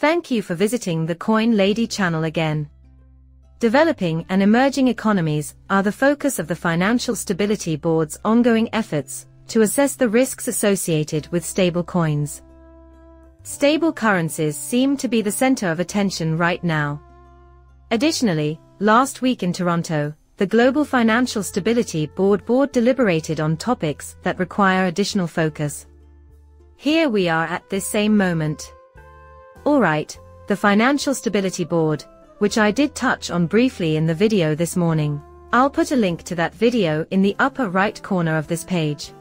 Thank you for visiting the Coin Lady channel again. Developing and emerging economies are the focus of the Financial Stability Board's ongoing efforts to assess the risks associated with stable coins. Stable currencies seem to be the center of attention right now. Additionally, last week in Toronto, the Global Financial Stability Board deliberated on topics that require additional focus. Here we are at this same moment. Alright, the Financial Stability Board, which I did touch on briefly in the video this morning. I'll put a link to that video in the upper right corner of this page.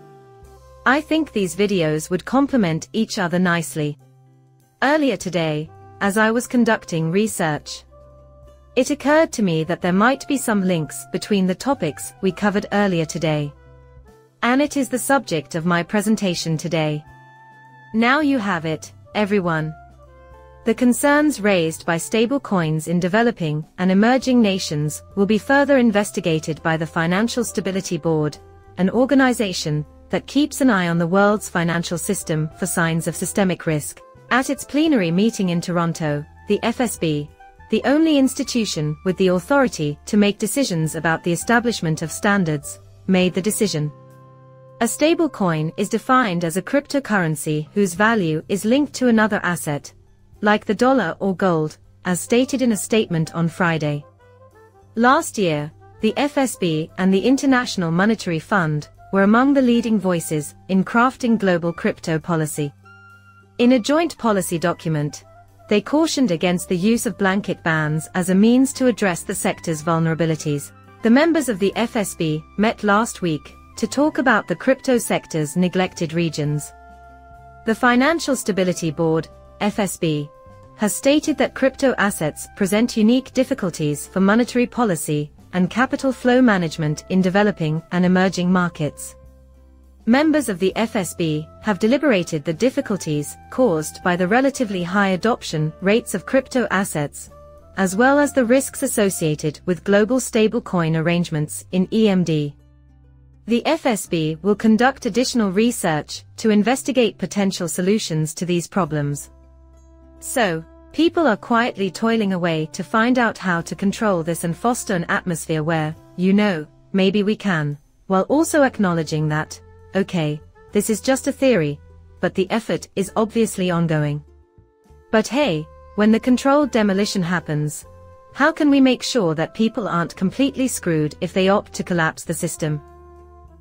I think these videos would complement each other nicely. Earlier today, as I was conducting research, it occurred to me that there might be some links between the topics we covered earlier today. And it is the subject of my presentation today. Now you have it, everyone. The concerns raised by stable coins in developing and emerging nations will be further investigated by the Financial Stability Board, an organization that keeps an eye on the world's financial system for signs of systemic risk. At its plenary meeting in Toronto, the FSB, the only institution with the authority to make decisions about the establishment of standards, made the decision. A stablecoin is defined as a cryptocurrency whose value is linked to another asset, like the dollar or gold, as stated in a statement on Friday. Last year, the FSB and the International Monetary Fund were among the leading voices in crafting global crypto policy. In a joint policy document, they cautioned against the use of blanket bans as a means to address the sector's vulnerabilities. The members of the FSB met last week to talk about the crypto sector's neglected regions. The Financial Stability Board, FSB, has stated that crypto assets present unique difficulties for monetary policy and capital flow management in developing and emerging markets. Members of the FSB have deliberated the difficulties caused by the relatively high adoption rates of crypto assets, as well as the risks associated with global stablecoin arrangements in EMD. The FSB will conduct additional research to investigate potential solutions to these problems. So, people are quietly toiling away to find out how to control this and foster an atmosphere where, you know, maybe we can, while also acknowledging that, okay, this is just a theory, but the effort is obviously ongoing. But hey, when the controlled demolition happens, how can we make sure that people aren't completely screwed if they opt to collapse the system?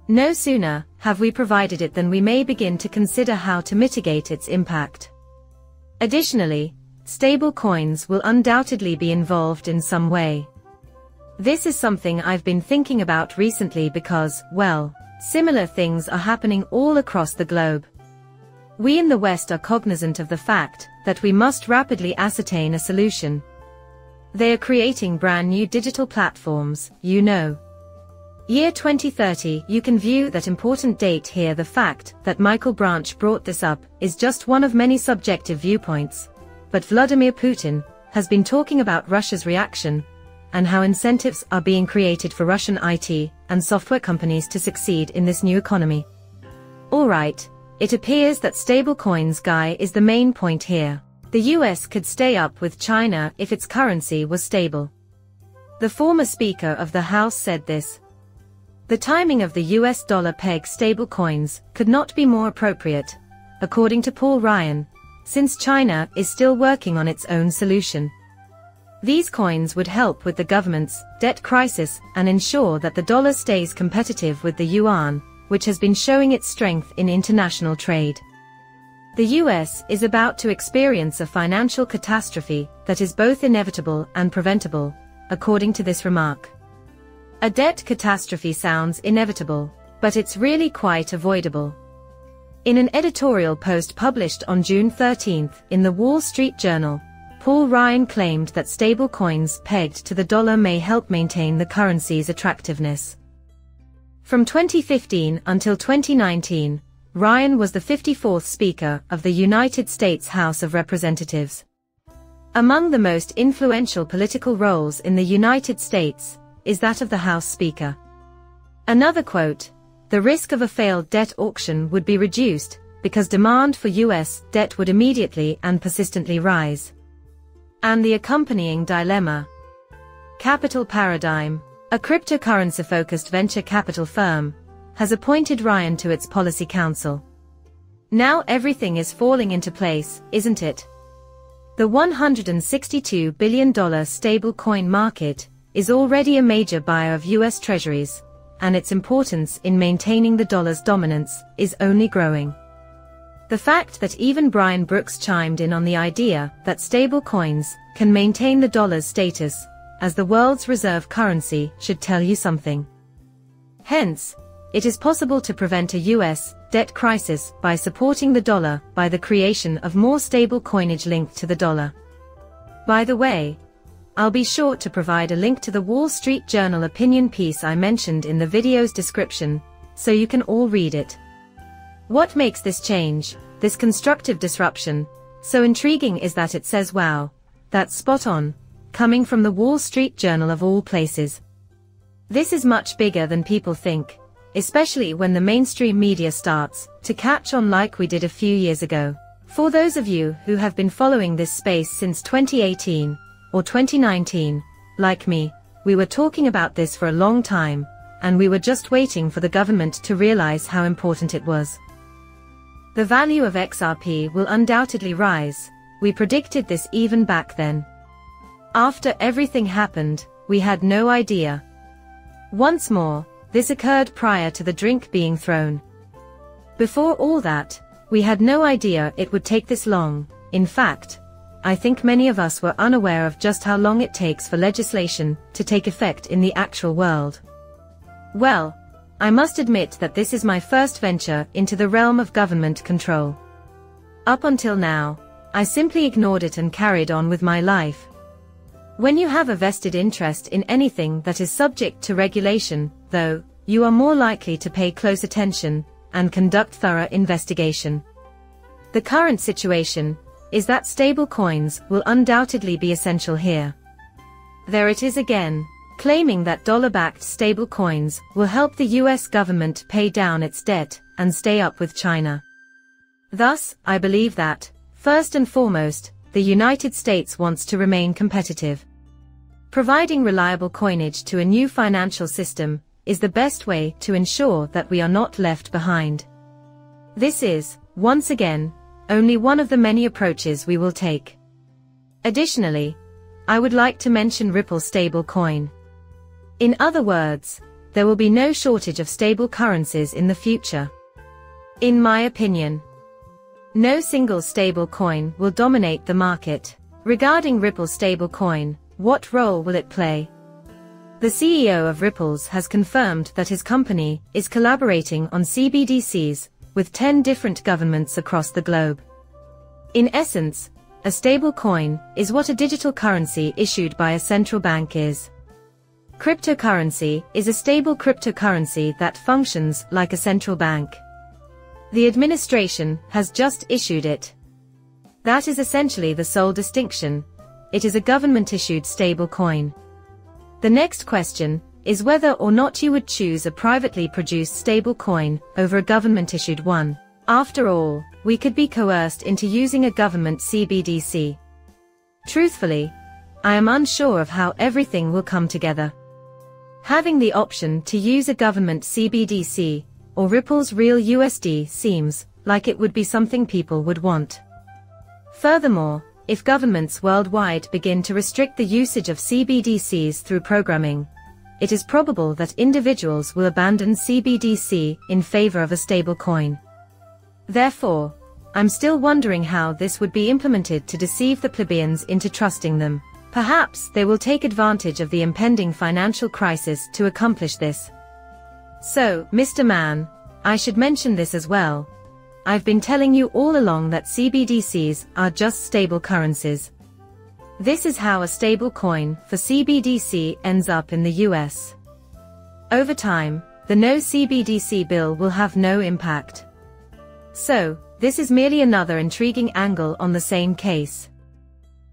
No sooner have we provided it than we may begin to consider how to mitigate its impact. Additionally, stable coins will undoubtedly be involved in some way. This is something I've been thinking about recently because, well, similar things are happening all across the globe. We in the West are cognizant of the fact that we must rapidly ascertain a solution. They are creating brand new digital platforms, you know. Year 2030, you can view that important date here. The fact that Michael Branch brought this up is just one of many subjective viewpoints, but Vladimir Putin has been talking about Russia's reaction and how incentives are being created for Russian IT and software companies to succeed in this new economy. Alright, it appears that stablecoins guy is the main point here. The US could stay up with China if its currency was stable. The former Speaker of the House said this. The timing of the US dollar peg stablecoins could not be more appropriate, according to Paul Ryan, since China is still working on its own solution. These coins would help with the government's debt crisis and ensure that the dollar stays competitive with the yuan, which has been showing its strength in international trade. The US is about to experience a financial catastrophe that is both inevitable and preventable, according to this remark. A debt catastrophe sounds inevitable, but it's really quite avoidable. In an editorial post published on June 13 in the Wall Street Journal, Paul Ryan claimed that stablecoins pegged to the dollar may help maintain the currency's attractiveness. From 2015 until 2019, Ryan was the 54th Speaker of the United States House of Representatives. Among the most influential political roles in the United States is that of the House Speaker. Another quote, "The risk of a failed debt auction would be reduced because demand for US debt would immediately and persistently rise." and the accompanying dilemma. Capital Paradigm, a cryptocurrency-focused venture capital firm, has appointed Ryan to its policy council. Now everything is falling into place, isn't it? The $162 billion stablecoin market is already a major buyer of US treasuries, and its importance in maintaining the dollar's dominance is only growing. The fact that even Brian Brooks chimed in on the idea that stablecoins can maintain the dollar's status as the world's reserve currency should tell you something. Hence, it is possible to prevent a US debt crisis by supporting the dollar by the creation of more stable coinage linked to the dollar. By the way, I'll be sure to provide a link to the Wall Street Journal opinion piece I mentioned in the video's description, so you can all read it. What makes this change, this constructive disruption, so intriguing is that it says, wow, that's spot on, coming from the Wall Street Journal of all places. This is much bigger than people think, especially when the mainstream media starts to catch on like we did a few years ago. For those of you who have been following this space since 2018, or 2019, like me, we were talking about this for a long time, and we were just waiting for the government to realize how important it was. The value of XRP will undoubtedly rise. We predicted this even back then. After everything happened, we had no idea. Once more, this occurred prior to the drink being thrown. Before all that, we had no idea it would take this long. In fact, I think many of us were unaware of just how long it takes for legislation to take effect in the actual world. Well, I must admit that this is my first venture into the realm of government control. Up until now, I simply ignored it and carried on with my life. When you have a vested interest in anything that is subject to regulation, though, you are more likely to pay close attention and conduct thorough investigation. The current situation is that stablecoins will undoubtedly be essential here. There it is again, claiming that dollar-backed stablecoins will help the US government pay down its debt and stay up with China. Thus, I believe that, first and foremost, the United States wants to remain competitive. Providing reliable coinage to a new financial system is the best way to ensure that we are not left behind. This is, once again, only one of the many approaches we will take. Additionally, I would like to mention Ripple stablecoin. In other words, there will be no shortage of stable currencies in the future. In my opinion, no single stablecoin will dominate the market. Regarding Ripple stablecoin, what role will it play? The CEO of Ripple's has confirmed that his company is collaborating on CBDCs with 10 different governments across the globe. In essence, a stablecoin is what a digital currency issued by a central bank is. Cryptocurrency is a stable cryptocurrency that functions like a central bank. The administration has just issued it. That is essentially the sole distinction. It is a government-issued stablecoin. The next question is whether or not you would choose a privately produced stablecoin over a government-issued one. After all, we could be coerced into using a government CBDC. Truthfully, I am unsure of how everything will come together. Having the option to use a government CBDC or Ripple's real USD seems like it would be something people would want. Furthermore, if governments worldwide begin to restrict the usage of CBDCs through programming, it is probable that individuals will abandon CBDC in favor of a stablecoin. Therefore, I'm still wondering how this would be implemented to deceive the plebeians into trusting them. Perhaps they will take advantage of the impending financial crisis to accomplish this. So, Mr. Man, I should mention this as well. I've been telling you all along that CBDCs are just stable currencies. This is how a stablecoin for CBDC ends up in the US. Over time, the no CBDC bill will have no impact. So, this is merely another intriguing angle on the same case.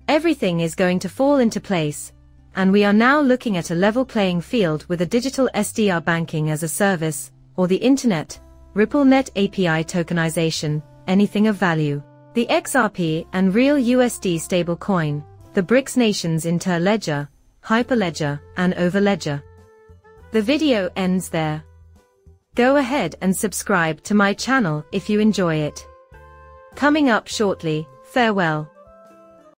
Everything is going to fall into place, and we are now looking at a level playing field with a digital SDR banking as a service, or the internet, RippleNet API tokenization, anything of value. The XRP and real USD stablecoin the BRICS nations' interledger, hyperledger, and overledger. The video ends there. Go ahead and subscribe to my channel if you enjoy it. Coming up shortly, farewell.